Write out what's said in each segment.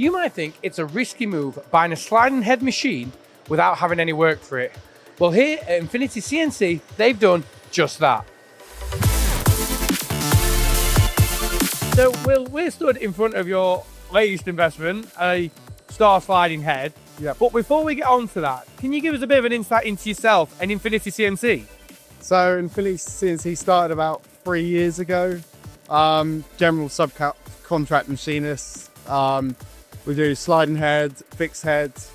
You might think it's a risky move buying a sliding head machine without having any work for it. Well, here at Infinity CNC, they've done just that. So we're stood in front of your latest investment, a Star sliding head. Yeah. But before we get on to that, can you give us a bit of an insight into yourself and Infinity CNC? So Infinity CNC started about 3 years ago. General subcontract machinists. We do sliding heads, fixed heads,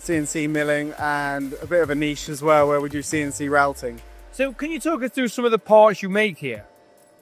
CNC milling, and a bit of a niche as well where we do CNC routing. So can you talk us through some of the parts you make here?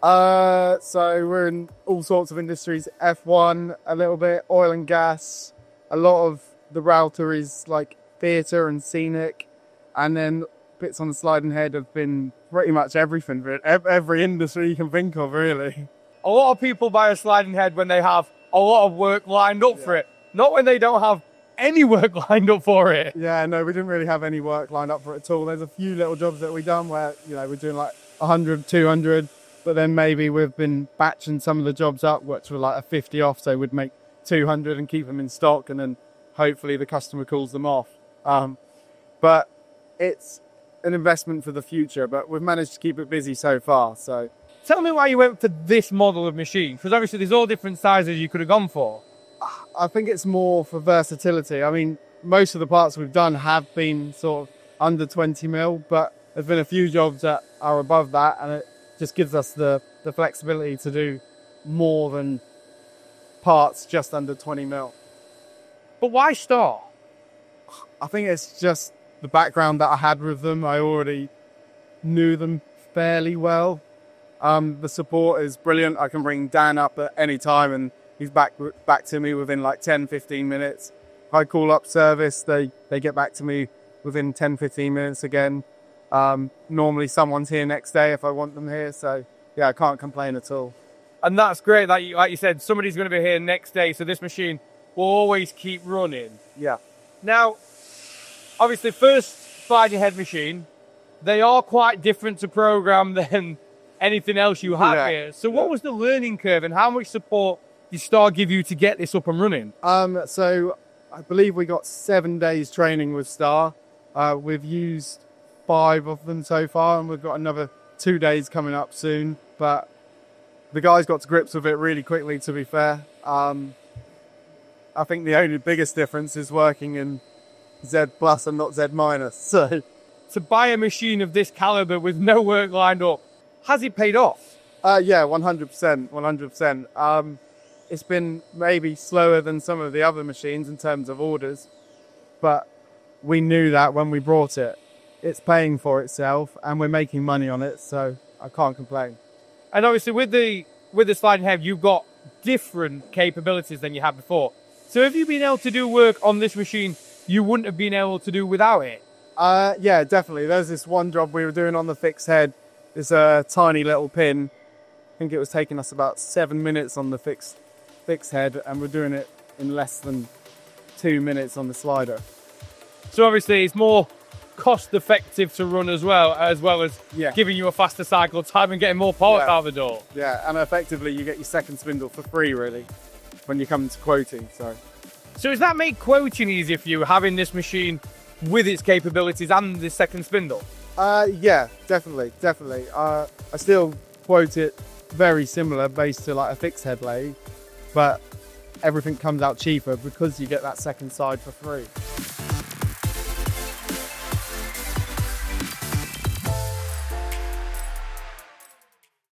So we're in all sorts of industries, F1 a little bit, oil and gas. A lot of the router is like theatre and scenic, and then bits on the sliding head have been pretty much everything, every industry you can think of really. A lot of people buy a sliding head when they have a lot of work lined up for it, not when they don't have any work lined up for it. Yeah, no, we didn't really have any work lined up for it at all. There's a few little jobs that we've done where, you know, we're doing like 100, 200, but then maybe we've been batching some of the jobs up, which were like a 50 off, so we'd make 200 and keep them in stock, and then hopefully the customer calls them off. But it's an investment for the future, but we've managed to keep it busy so far. So tell me why you went for this model of machine, because obviously there's all different sizes you could have gone for. I think it's more for versatility. I mean, most of the parts we've done have been sort of under 20 mil, but there's been a few jobs that are above that, and it just gives us the flexibility to do more than parts just under 20 mil. But why Star? I think it's just the background that I had with them. I already knew them fairly well. The support is brilliant. I can bring Dan up at any time and he's back to me within like 10, 15 minutes. If I call up service, they get back to me within 10, 15 minutes again. Normally someone's here next day if I want them here. So yeah, I can't complain at all. And that's great, like you said, somebody's going to be here next day, so this machine will always keep running. Yeah. Now, obviously, first sliding head machine, they are quite different to program than anything else you have here. So what was the learning curve and how much support did Star give you to get this up and running? So I believe we got 7 days training with Star. We've used 5 of them so far, and we've got another 2 days coming up soon, but the guys got to grips with it really quickly, to be fair. I think the only biggest difference is working in Z plus and not Z minus. So to buy a machine of this caliber with no work lined up, has it paid off? Yeah, 100%, 100%. It's been maybe slower than some of the other machines in terms of orders, but we knew that when we brought it. It's paying for itself and we're making money on it, so I can't complain. And obviously with the sliding head, you've got different capabilities than you had before. So have you been able to do work on this machine you wouldn't have been able to do without it? Yeah, definitely. There's this one job we were doing on the fixed head. It's a tiny little pin. I think it was taking us about 7 minutes on the fixed head, and we're doing it in less than 2 minutes on the slider. So obviously it's more cost effective to run as well as giving you a faster cycle time and getting more parts out of the door. Yeah, and effectively you get your second spindle for free really when you come to quoting. So does that make quoting easier for you, having this machine with its capabilities and the second spindle? Yeah, definitely. I still quote it very similar based to like a fixed head lathe, but everything comes out cheaper because you get that second side for free.